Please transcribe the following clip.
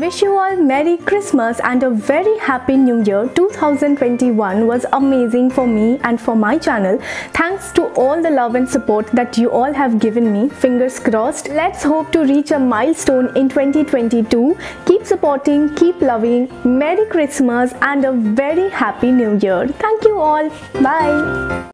wish you all Merry Christmas and a very Happy New Year. 2021 was amazing for me and for my channel. Thanks to all the love and support that you all have given me. Fingers crossed. Let's hope to reach a milestone in 2022. Keep supporting, keep loving. Merry Christmas and a very Happy New Year. Thank you all. Bye.